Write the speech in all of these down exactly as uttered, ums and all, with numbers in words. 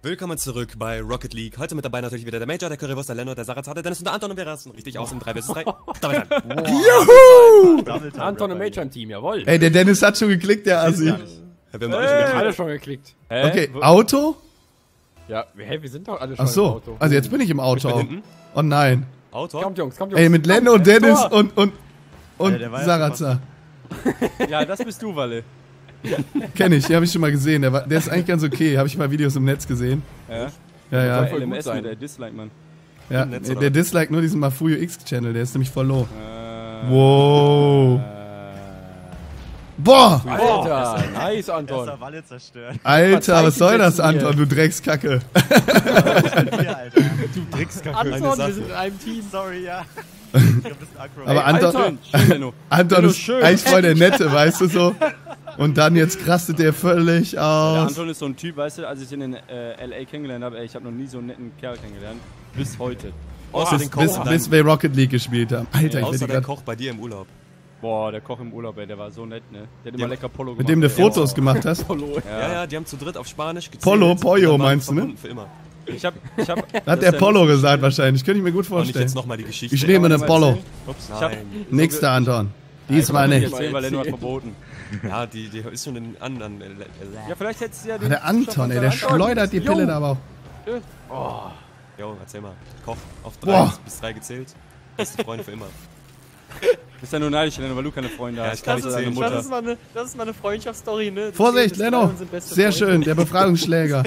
Willkommen zurück bei Rocket League. Heute mit dabei natürlich wieder der Major, der Currywurst, der Lenno, der Sarazar, der Dennis und der Anton und wir rasten richtig aus im drei gegen drei. Juhu! Anton und Major im Team, jawohl. Ey, der Dennis hat schon geklickt, der Assi. Ja, wir haben hey. alle schon geklickt. Hä? Okay, Auto? Ja, hey, wir sind doch alle schon Ach so. im Auto. Also jetzt bin ich im Auto. Ich bin oh nein. Auto? Kommt Jungs, kommt Jungs. Ey, mit Lenno, kommt, Dennis Tor. und, und, und ja, Sarazar. Ja, das bist du, Walle. Kenn ich, den habe ich schon mal gesehen. Der, war, der ist eigentlich ganz okay. Habe ich mal Videos im Netz gesehen. Ja, ja. ja. Voll L M S, der disliked man. Ja, Netz, der, der disliked nur diesen Mafuyux-Channel. Der ist nämlich voll low. Äh, wow. Äh, Boah! Alter, Alter, nice, Anton. Alter, was soll das, Anton? Du Dreckskacke. Du Dreckskacke. Anton, wir sind in einem Team. Sorry, ja. Ich glaub, das ist Acro. Aber hey, Anton, Anton, Anton ist schön. Eigentlich voll der Nette, weißt du so? Und dann jetzt rastet der völlig aus. Der Anton ist so ein Typ, weißt du, als ich ihn in äh, L A kennengelernt habe, ey, ich habe noch nie so einen netten Kerl kennengelernt. Bis heute. Außer bis, den Koch. Bis, bis wir Rocket League gespielt haben. Alter, ey, ich bin der Koch bei dir im Urlaub. Boah, der Koch im Urlaub, ey, der war so nett, ne? Der hat immer ja. lecker Polo gemacht. Mit dem du Fotos gemacht hast? Polo. Ja. ja, ja, die haben zu dritt auf Spanisch gezählt. Polo, Pollo meinst du, ne? Für immer. Ich hab, ich hab, hat der Polo gesagt wahrscheinlich, könnte ich mir gut vorstellen. Und ich jetzt noch mal die Geschichte. Ich nehme den Polo. Ups, nein. Nächster Anton. Diesmal nicht. Weil er nur hat verboten. Ja, die, die ist schon in anderen. Ja, vielleicht hättest du ja den. Der Anton, ey, der schleudert die Pille da aber auch. Oh. Jo, erzähl mal. Koch auf drei bis drei gezählt. Beste Freunde für immer. Bist ja nur neidisch, Lenno, weil du keine Freunde hast. Ja, ich das, ist, Mutter. Das, ist mal eine, das ist mal eine Freundschaftsstory, ne? Das Vorsicht, Lenno! Sehr schön, der Befragungsschläger.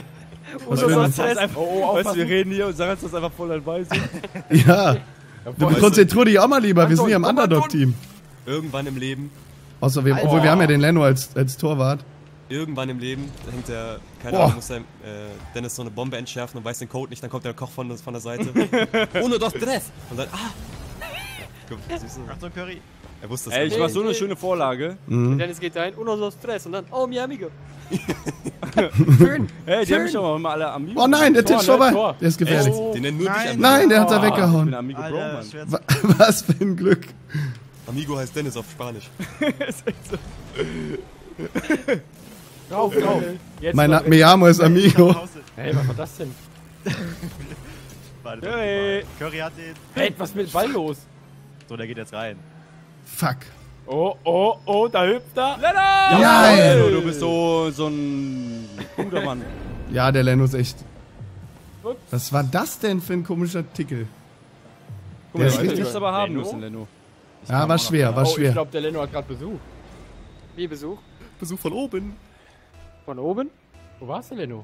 Was und was heißt, einfach, oh, oh, weißt, wir reden hier und sagen uns das einfach voll an Weise. Ja. Du konzentrier dich auch mal lieber, wir sind hier im Underdog-Team. Irgendwann im Leben. Außer wir, obwohl wir haben ja den Lenno als, als Torwart. Irgendwann im Leben hängt der, keine Ahnung, muss der äh, Dennis so eine Bombe entschärfen und weiß den Code nicht, dann kommt der Koch von, von der Seite. Ohne das Dress! Und dann, ah! Komm, siehst du? Achtung, Curry. Er wusste es. Ey, ich mach so eine schöne Vorlage. Mhm. Dennis geht dahin, ohne das Dress und dann, oh, mi amigo. Schön. Hey, die haben mich aber immer alle amigo. Oh nein, der Tisch vorbei. Tor. Der ist gefährlich. Ey, den nennen nur nein. dich amigo. Nein, der hat oh, da weggehauen. Ich bin amigo Bro, Mann. Was für ein Glück. Amigo heißt Dennis auf Spanisch. Ist echt so. Rauf, rauf. Jetzt mein Name Miamo ist Amigo. Hey, was war das denn? Warte, hey. Curry hat den. Hey, was ist mit dem Ball los? So, der geht jetzt rein. Fuck. Oh, oh, oh, da hüpft er. Lenno! Ja, Lenno, du bist so, so ein guter Mann. Ja, der Lenno ist echt. Ups. Was war das denn für ein komischer Tickel? Guck mal, der hätte nichts aber haben müssen, Lenno. Ich ja, war schwer, war oh, schwer. Ich glaube, der Lenno hat gerade Besuch. Wie Besuch? Besuch von oben. Von oben? Wo warst du, Lenno?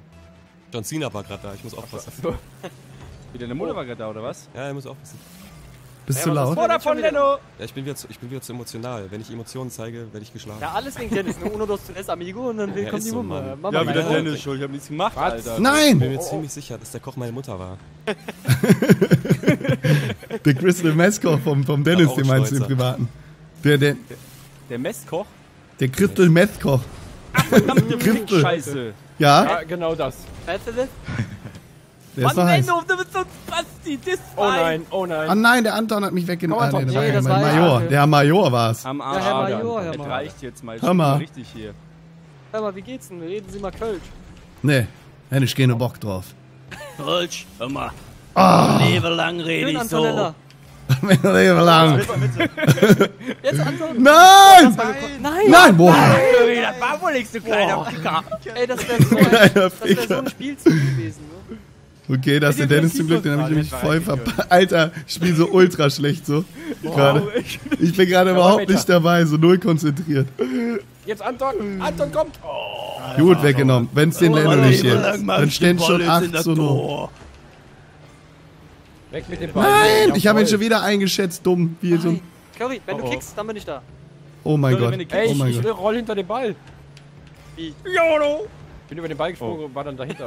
John Cena war gerade da, ich muss aufpassen. So. Wie, deine Mutter oh. war gerade da, oder was? Ja, ich muss aufpassen. Bist ja, du laut? Oder von Lenno! Ja, ich bin, wieder zu, ich bin wieder zu emotional. Wenn ich Emotionen zeige, werde ich geschlagen. Ja, alles wegen Dennis. Uno, dos, tres, amigo und dann ja, kommt die so, Mama. Mama. Ja, wieder Dennis schuld. Ich hab nichts gemacht, was? Alter. Nein! Ich bin mir oh, oh. ziemlich sicher, dass der Koch meine Mutter war. Der Crystal Messkoch vom, vom Dennis, den meinst du im Privaten. Der, der, der Messkoch? Der Crystal Messkoch. Ach, verdammte Fick-Scheiße. Ja? Ja, genau das. Weißt du das? Der Mann, Lenno, du bist so ein Basti, das war. Oh nein, oh nein. Ah nein, der Anton hat mich weggenommen. Ah, nee, nee, der, war war Major. Ja. Der Major war's. Am Arsch. Ja, Herr Major, Herr Major. Das reicht jetzt mal. Hör mal. Richtig hier. Hör mal, wie geht's denn? Reden Sie mal Kölsch. Nee, hätte ich keine Bock drauf. Kölsch, hör mal. Oh. Lebe lang rede ich so. Lebe lang. Jetzt Anton. Nein! Nein! Nein! Boah! Nein, das war wohl nichts, du kleiner Ficker. Ey, das wäre so, wär so ein Spielzug gewesen, ne? Okay, das ist der Dennis zum Glück, den habe ich nämlich voll verpasst. Alter, ich spiele so ultra schlecht so. Wow. Ich bin gerade überhaupt nicht dabei, so null konzentriert. Jetzt Anton, Anton kommt! Oh, gut weggenommen, wenn es den Lenno nicht gibt. Dann stehen schon acht zu null. Weg mit dem Ball. Nein, ich habe ihn schon wieder eingeschätzt, dumm. Wie so. Curry, wenn du kickst, dann bin ich da. Oh mein Gott. Ey, ich roll hinter den Ball. Wie? Ich bin über den Ball gesprungen und war dann dahinter.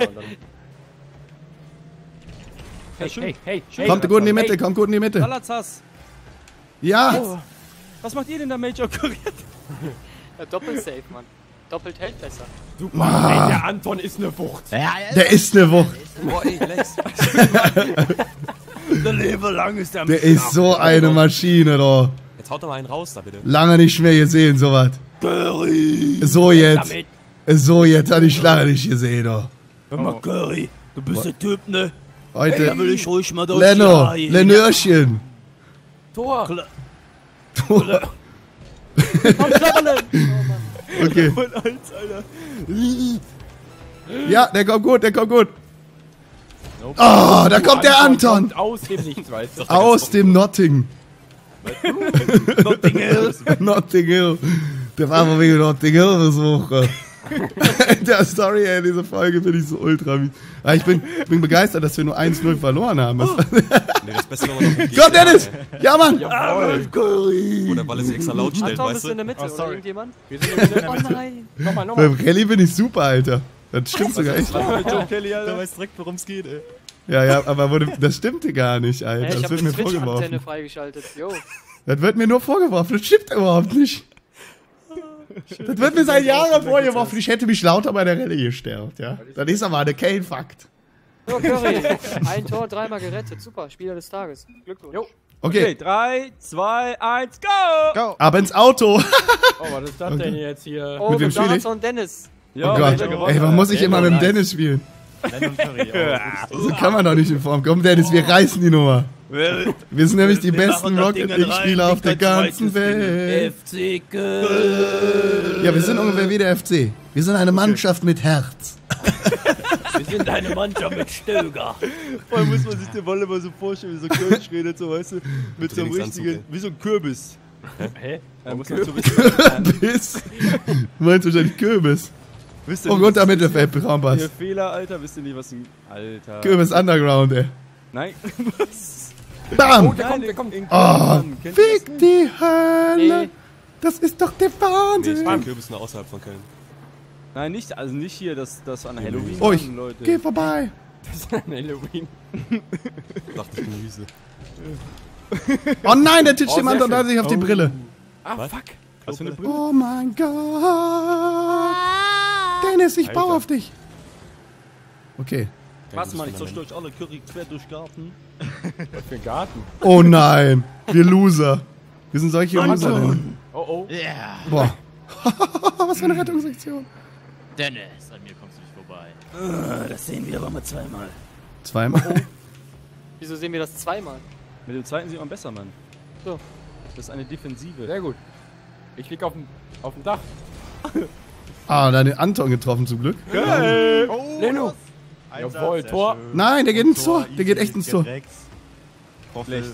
Hey, hey, hey, hey, kommt gut in die Mitte, hey. kommt gut in die Mitte. Salazas. Ja. Oh. Was macht ihr denn da, Major Curry? Ja, Doppel-Safe, Mann. Doppelt hält besser. Super. Ah. Ey, der Anton ist eine Wucht. Ja, der, der ist eine Wucht. Boah, ich läch's. Der Lebe lang ist der Der ist so eine Maschine, doch. Jetzt haut doch mal einen raus da, bitte. Lange nicht mehr gesehen, sowas. Curry. So jetzt. So jetzt hatte ich lange nicht gesehen, doch. Hör mal, Curry. Du bist der Typ, ne? Heute. Da will ich ruhig mal durch. Lenno, Lennörchen. Tor. Kla Tor. Kla Komm, oh, okay. Ja, der kommt gut, der kommt gut. Nope. Oh, da kommt der Anton. Kommt aus dem Nichts, weißt du? Aus dem Notting. Notting Hill. Notting Hill. Der war mal wegen Notting Hill besucht. Der Story, ey, diese Folge finde ich so ultra. Aber ich bin, bin begeistert, dass wir nur eins null verloren haben. Oh. Nee, das Beste war noch ein Komm, Dennis! Ja, Mann! Jawohl! Oder weil es extra laut stellt, weißt du? In der Mitte, oh, sorry. Irgendjemand? Wir sind in der Mitte. Oh nein! Nochmal, nochmal. Beim Kelly bin ich super, Alter. Das stimmt sogar echt. Du weißt direkt, worum es geht, ey. Ja, ja, aber wurde, das stimmte gar nicht, Alter. Hey, das wird mir vorgeworfen. Ich hab freigeschaltet, yo. Das wird mir nur vorgeworfen, das stimmt überhaupt nicht. Schön, das wird mir seit Jahren vorgeworfen, ich hätte mich lauter bei der Rallye gestärkt, ja. Das ist aber eine Kane-Fakt. So, Curry, ein Tor, dreimal gerettet, super, Spieler des Tages. Glückwunsch. Jo. Okay, drei, zwei, eins, go! Go! Ab ins Auto! Oh, was ist das okay. denn jetzt hier? Oh, mit, mit dem Dennis und Dennis. Ja, oh Gott, ey, warum muss ich immer mit dem Dennis spielen? So kann man doch nicht in Form kommen. Dennis, wir reißen die Nummer. Wir sind nämlich die besten Rocket League Spieler auf der ganzen Welt. F C Köln. Ja, wir sind ungefähr wie der F C. Wir sind eine Mannschaft mit Herz. Wir sind eine Mannschaft mit Stöger. Vorher muss man sich den Ball immer so vorstellen, wie so ein Kölsch redet, so weißt du, mit so einem richtigen, wie so ein Kürbis. Hä? Er muss dazu wissen. Kürbis? Du meinst wahrscheinlich Kürbis. Oh Gott, der Mittelfeldraum passt. Ihr Fehler, Alter, wisst ihr nicht, was ein... Alter... Kürbis Underground, ey. Nein. Was? Bam! Oh, der kommt, der kommt. Oh, fick die Hölle! Das ist doch der Wahnsinn! Nee, ich bin Kürbis nur außerhalb von Köln. Nein, nicht, also nicht hier, das, das an Halloween. Oh, ich Leute. Geh vorbei! Das ist an Halloween. Dachte ich bin Wiese. Oh nein, der titscht oh, jemand und hat sich auf die Brille. Ah, was? Fuck! Was für eine Brille? Oh mein Gott! Dennis, ich Alter. baue auf dich. Okay. Was mal, ich soll durch alle Curry quer durch Garten. Was für ein Garten? Oh nein, wir Loser. Wir sind solche Loser. Denn. Oh oh. Yeah. Boah. Was für eine Rettungsaktion. Dennis, an mir kommst du nicht vorbei. Das sehen wir aber mal zweimal. Zweimal? Oh. Wieso sehen wir das zweimal? Mit dem zweiten sieht man besser, Mann. So. Das ist eine Defensive. Sehr gut. Ich lieg auf dem, auf dem Dach. Ah, da hat den Anton getroffen zum Glück. Geil! Oh, Lenno! Jawohl, Tor! Schön. Nein, der geht ins Tor! Der geht echt ins Tor! Schlecht!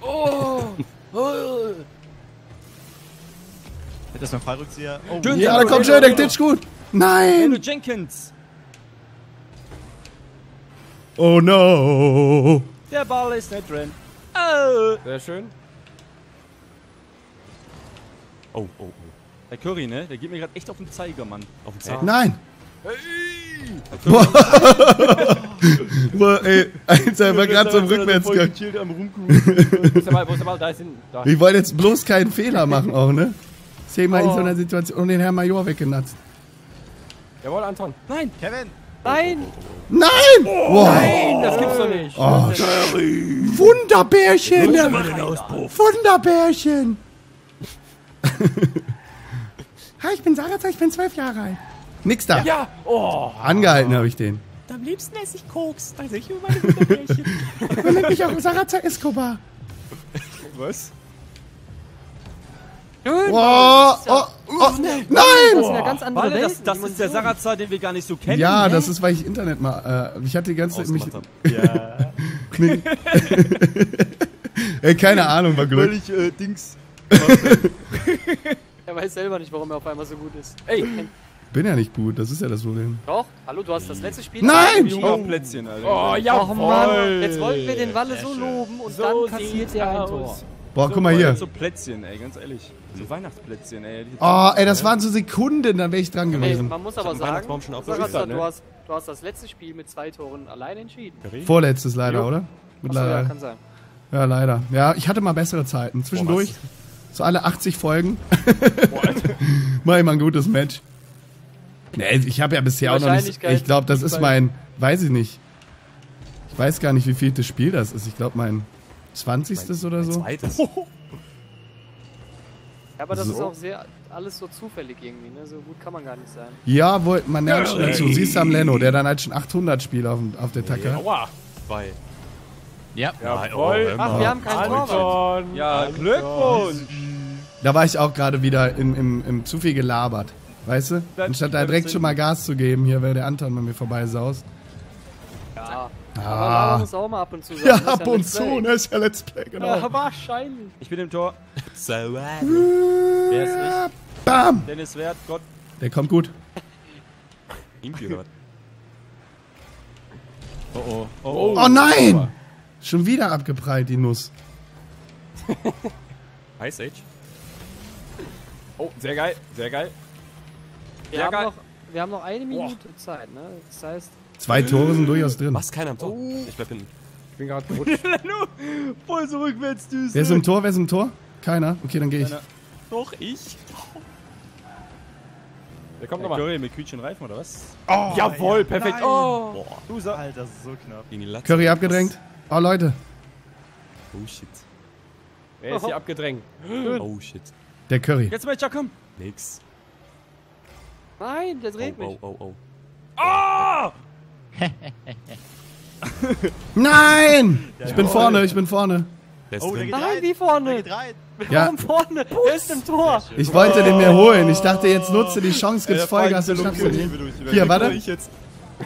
Oh! Hätte das noch einen Fallrückzieher? Oh, ja, ja, da kommt schön, der titscht gut! Nein! Lenno Jenkins! Oh no! Der Ball ist nicht drin! Oh. Sehr schön! Oh, oh, oh! Der Curry, ne? Der geht mir gerade echt auf den Zeiger, Mann. Auf den Zeiger? Nein! Hey! Boah! Boah, ey, Alter, war gerade so im Rückwärtsgang. Ich wollte jetzt bloß keinen Fehler machen auch, ne? Zehnmal oh. in so einer Situation und den Herrn Major weggenatzt. Jawohl, Anton. Nein! Kevin! Nein! Nein! Oh, wow. Nein, das gibt's doch nicht. Oh, Curry! Wunderbärchen! Wunderbärchen! Hi, ich bin Sarazar, ich bin zwölf Jahre alt. Nix da. Ja. Oh. Angehalten habe ich den. Am liebsten esse ich Koks, also ich über meine Wunderbärchen. Man nennt mich auch Sarazar Escobar. Was? Schön. Wow. Oh, oh, oh. Nein. Das ist eine ganz andere Welt. Das, das ist der Sarazar, den wir gar nicht so kennen. Ja, das ist, weil ich Internet mal... Äh, ich hatte die ganze... Mich, ja. Ey, keine Ahnung, war Glück. Völlig äh, Dings... Er weiß selber nicht, warum er auf einmal so gut ist. Ey! Bin ja nicht gut, das ist ja das Problem. Doch? Hallo, du hast das letzte Spiel... Nein! Oh, Plätzchen, Alter. Oh, ja, oh, Mann! Jetzt wollten wir den Walle so loben und so dann kassiert er ein Tor. Boah, so, guck mal hier. So Plätzchen, ey, ganz ehrlich. So Weihnachtsplätzchen, ey. Oh, ey, das waren so Sekunden, dann wäre ich dran gewesen. Ey, man muss aber sagen, schon auf Sarazar, Sarazar, ne? du, hast, du hast das letzte Spiel mit zwei Toren allein entschieden. Vorletztes leider, jo. oder? Mit Achso, leider. Ja, kann sein. Ja, leider. Ja, ich hatte mal bessere Zeiten. Zwischendurch... Boah, so alle achtzig Folgen. Mach ich mal ein gutes Match. Nee, ich habe ja bisher auch noch nicht... Ich glaube, das ist mein... Weiß ich nicht. Ich weiß gar nicht, wie viel das Spiel das ist. Ich glaube, mein zwanzigste oder so. Zweites. Ja, aber das so. Ist auch sehr alles so zufällig irgendwie, ne? So gut kann man gar nicht sein. Ja, man lernt schon dazu. Siehst du am Lenno, der dann halt schon achthundert Spiel auf, auf der Tacke hat. Aua, bei. Ja. Ja, jawohl. Ach, wir haben keinen Torwart. Ja, Glückwunsch. Da war ich auch gerade wieder im, im, im zu viel gelabert, weißt du? Anstatt da direkt schon mal Gas zu geben, hier, weil der Anton bei mir vorbeisaust. Ja. Ah. Aber auch mal ab und zu sein. Ja, ab ja und zu, ne? Ist ja Let's Play, genau. Ja, wahrscheinlich. Ich bin im Tor. So, wer ist nicht? Bam! Dennis Wert, Gott. Der kommt gut. Ihm gehört. Oh oh. Oh, oh. Oh nein! Schon wieder abgeprallt, die Nuss. Ice Age. Oh, sehr geil, sehr geil. Wir, sehr haben, geil. Noch, wir haben noch eine Minute oh. Zeit, ne? Das heißt... Zwei Tore sind durchaus drin. Was? Keiner am Tor? Oh. Ich bleib hinten. Ich bin gerade gerutscht. Voll so rückwärts, Düse. Wer ist im Tor? Wer ist im Tor? Keiner? Okay, dann geh ich. Keiner. Doch, ich. Der kommt nochmal. Curry mit Kütchen Reifen, oder was? Oh, jawohl, ja, perfekt. Oh. Boah. Alter, das ist so knapp. Gegen die Latte. Curry abgedrängt. Oh, Leute. Oh, shit. Wer ist hier abgedrängt? Oh, shit. Der Curry. Jetzt Major, komm. Nix. Nein, der dreht oh, mich. Oh, oh, oh. Oh! Nein! Ich bin vorne, ich bin vorne. Oh, nein, wie vorne? Ja. Warum vorne? Er ist im Tor. Ich wollte den mir holen. Ich dachte, jetzt nutze die Chance, gibt's Vollgas und schaffst du den. Hier, warte.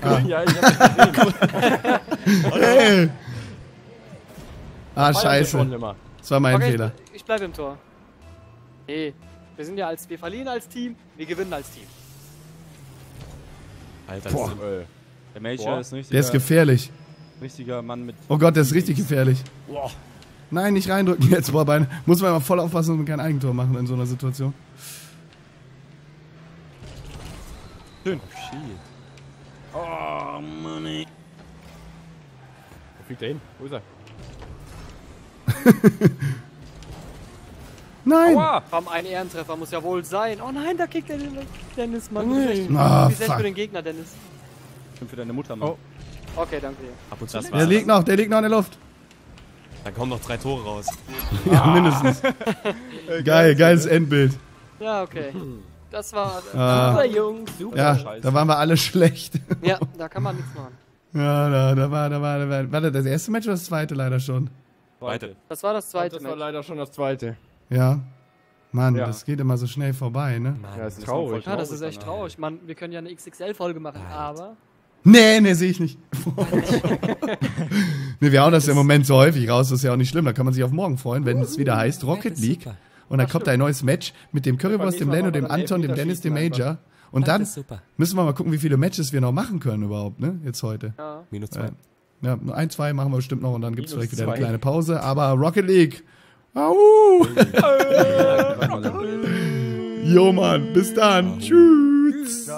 Ah, ja, ich hab's gesehen. Hey. Ah, scheiße. Das war mein okay, Fehler. Ich, ich bleib im Tor. Hey, wir sind ja als, wir verlieren als Team, wir gewinnen als Team. Alter, das ist im Öl. Der Major ist ein richtiger... Der ist gefährlich. Richtiger Mann mit... Oh Gott, der ist richtig gefährlich. Boah. Nein, nicht reindrücken jetzt, boah, Beine. Muss man immer voll aufpassen, dass man kein Eigentor machen in so einer Situation. Schön. Oh, shit. Oh, Mann, ey. Wo fliegt der hin? Wo ist er? Nein! Aua. Komm, ein Ehrentreffer muss ja wohl sein. Oh nein, da kickt der Dennis, Mann. Wie oh, sehr für den Gegner, Dennis. Für deine Mutter, Mann. Oh. Okay, danke. Ab und zu der liegt noch, der liegt noch in der Luft. Da kommen noch drei Tore raus. Ja, ah. mindestens. Geil, geiles Endbild. Ja, okay. Das war ah. super jung, super ja, scheiße. Da waren wir alle schlecht. Ja, da kann man nichts machen. Ja, da, da war, da war, da war. Warte, das erste Match oder das zweite leider schon? Zweite. Das war das zweite das Match. Das war leider schon das zweite. Ja. Mann, ja. Das geht immer so schnell vorbei, ne? Mann, ja, das ist traurig. Ja, das ist echt traurig. Mann, wir können ja eine X X L-Folge machen, Alter. Aber... Nee, nee, sehe ich nicht. Nee, wir hauen das ja im Moment so häufig raus, das ist ja auch nicht schlimm. Da kann man sich auf morgen freuen, wenn es wieder heißt Rocket League. Und dann kommt da ein neues Match mit dem Currywurst, dem Lenno, dem Anton, dem Dennis, dem Major. Und dann müssen wir mal gucken, wie viele Matches wir noch machen können überhaupt, ne? Jetzt heute. Ja. Minus zwei. Ja, nur ein, zwei machen wir bestimmt noch und dann gibt es vielleicht wieder eine kleine Pause. Aber Rocket League. Au! Jo, Mann, bis dann. Tschüss.